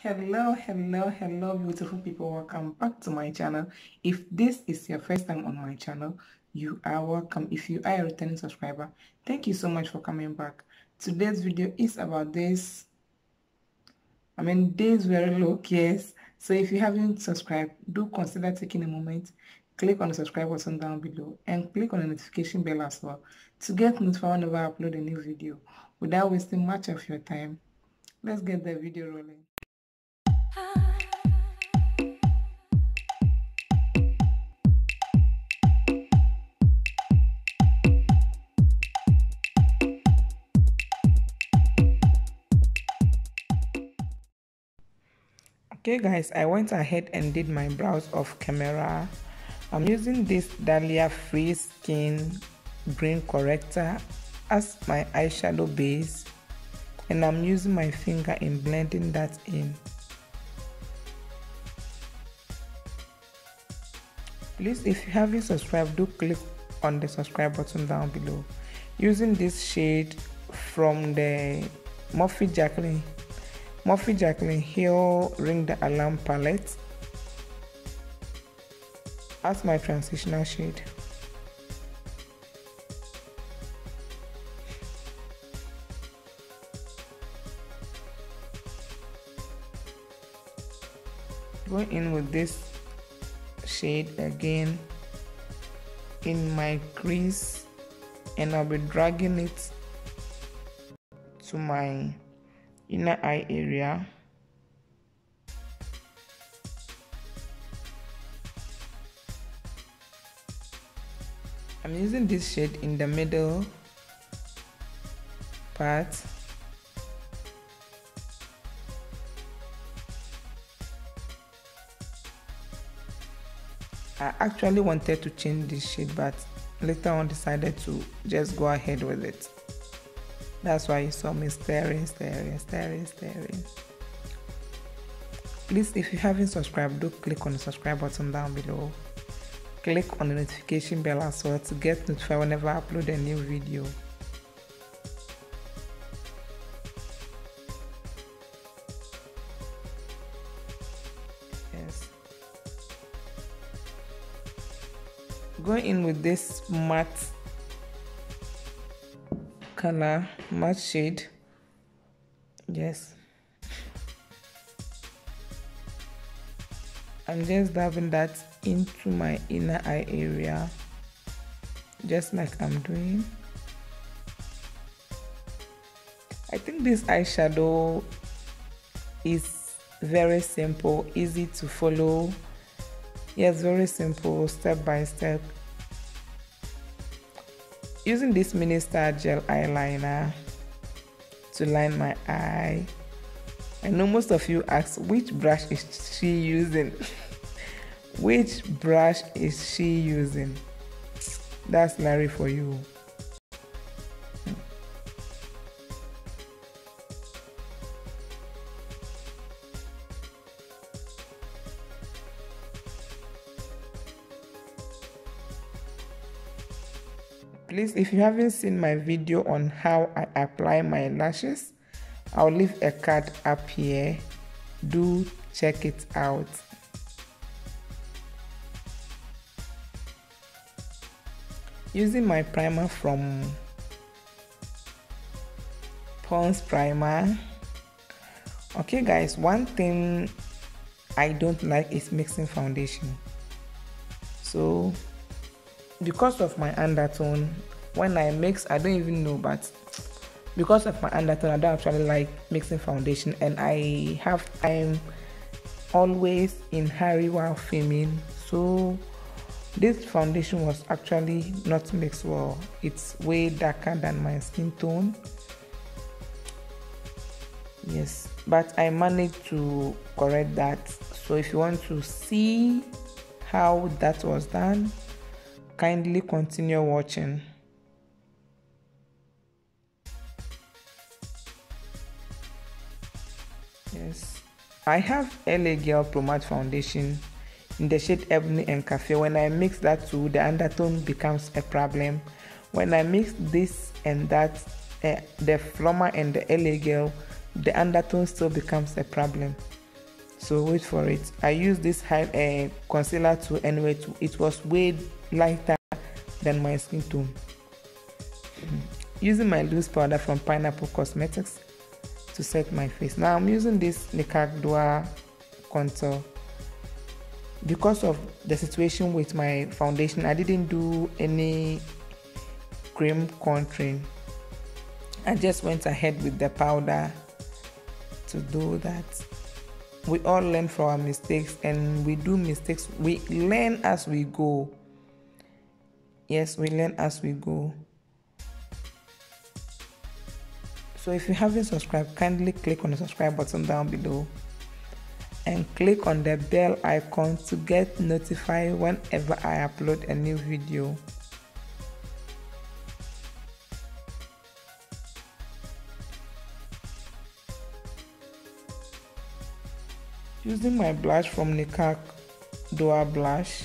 Hello beautiful people, welcome back to my channel. If this is your first time on my channel, you are welcome. If you are a returning subscriber, thank you so much for coming back. Today's video is about this days very low, yes. So if you haven't subscribed, do consider taking a moment, click on the subscribe button down below and click on the notification bell as well to get notified whenever I upload a new video. Without wasting much of your time, let's get the video rolling. Okay guys, I went ahead and did my brows off camera. I'm using this Dahlia Free Skin Green Corrector as my eyeshadow base, and I'm using my finger in blending that in. Please, if you haven't subscribed, do click on the subscribe button down below. Using this shade from the Morphe Jacqueline Hill Ring the Alarm palette as my transitional shade. Going in with this shade again in my crease, and I'll be dragging it to my inner eye area. I'm using this shade in the middle part. I actually wanted to change this shade, but later on decided to just go ahead with it. That's why you saw me staring. Please, if you haven't subscribed, do click on the subscribe button down below. Click on the notification bell as well to get notified whenever I upload a new video. Yes. Going in with this matte shade, yes. I'm just dabbing that into my inner eye area, just like I'm doing. I think this eyeshadow is very simple, easy to follow. Yes, very simple, step by step. Using this Mini Star Gel Eyeliner to line my eye. I know most of you ask, which brush is she using? Which brush is she using? That's Larry for you. Please, if you haven't seen my video on how I apply my lashes, I'll leave a card up here. Do check it out. Using my primer from Ponce Primer. Okay guys, one thing I don't like is mixing foundation. So because of my undertone, when I mix, I don't even know, but because of my undertone, I don't actually like mixing foundation, and I have time always in hurry while filming, so this foundation was actually not mixed well. It's way darker than my skin tone, yes, but I managed to correct that. So if you want to see how that was done, kindly continue watching. Yes, I have LA Girl Promat foundation in the shade Ebony and Cafe. When I mix that too, the undertone becomes a problem. When I mix this and that, the Flormar and the LA Girl, the undertone still becomes a problem. so wait for it. I used this concealer too, anyway. It was way lighter than my skin tone. Using my loose powder from Pineapple Cosmetics to set my face. Now I'm using this Nicka Dual Contour. Because of the situation with my foundation, I didn't do any cream contouring. I just went ahead with the powder to do that. We all learn from our mistakes, and we do mistakes. We learn as we go. Yes, we learn as we go. So if you haven't subscribed, kindly click on the subscribe button down below and click on the bell icon to get notified whenever I upload a new video. Using my blush from Nicka Dual Blush.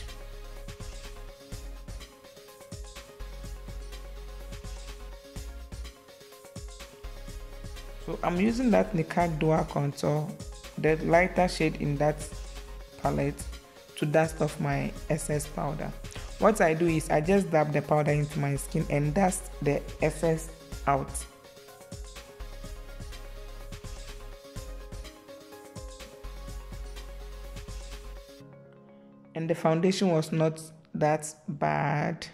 So I'm using that Nicka Dual Contour, the lighter shade in that palette, to dust off my excess powder. What I do is I just dab the powder into my skin and dust the excess out. And the foundation was not that bad.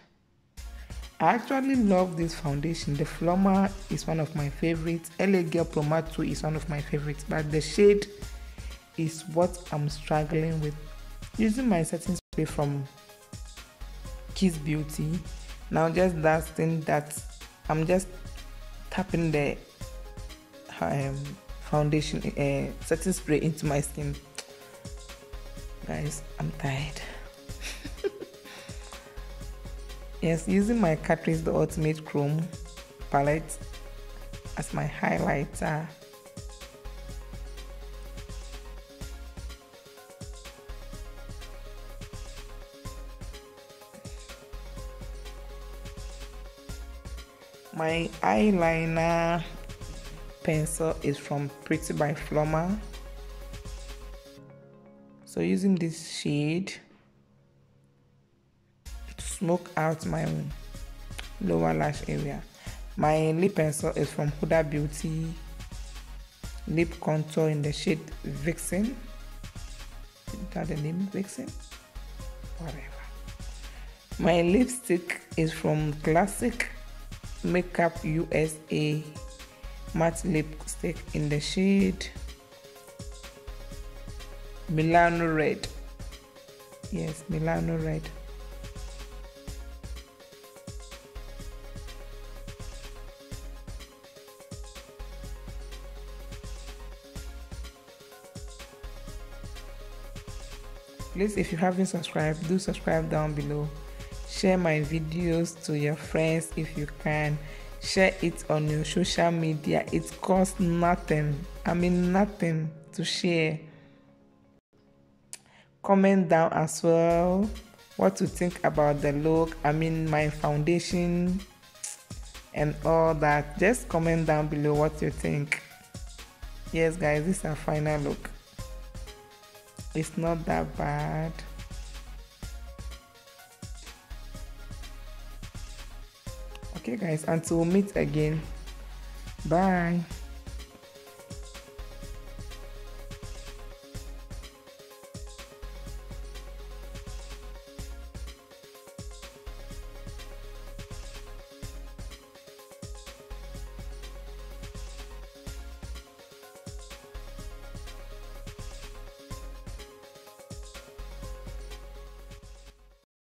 I actually love this foundation. The Flormar is one of my favorites. LA Girl Promat 2 is one of my favorites, but the shade is what I'm struggling with. Using my setting spray from Kiss Beauty, now just dusting that. I'm just tapping the foundation setting spray into my skin. Guys, I'm tired. Yes, using my Catrice the Ultimate Chrome palette as my highlighter. My eyeliner pencil is from Pretty by Flormar. So using this shade to smoke out my lower lash area. My lip pencil is from Huda Beauty Lip Contour in the shade Vixen. Is that the name? Vixen? Whatever. My lipstick is from Classic Makeup USA Matte Lipstick in the shade Milano Red. Yes, Milano Red. Please, if you haven't subscribed, do subscribe down below. Share my videos to your friends if you can. Share it on your social media. It costs nothing. I mean, nothing to share. Comment down as well what to think about the look, I mean my foundation and all that. Just comment down below what you think. Yes guys, this is our final look. It's not that bad. Okay guys, until we meet again, bye.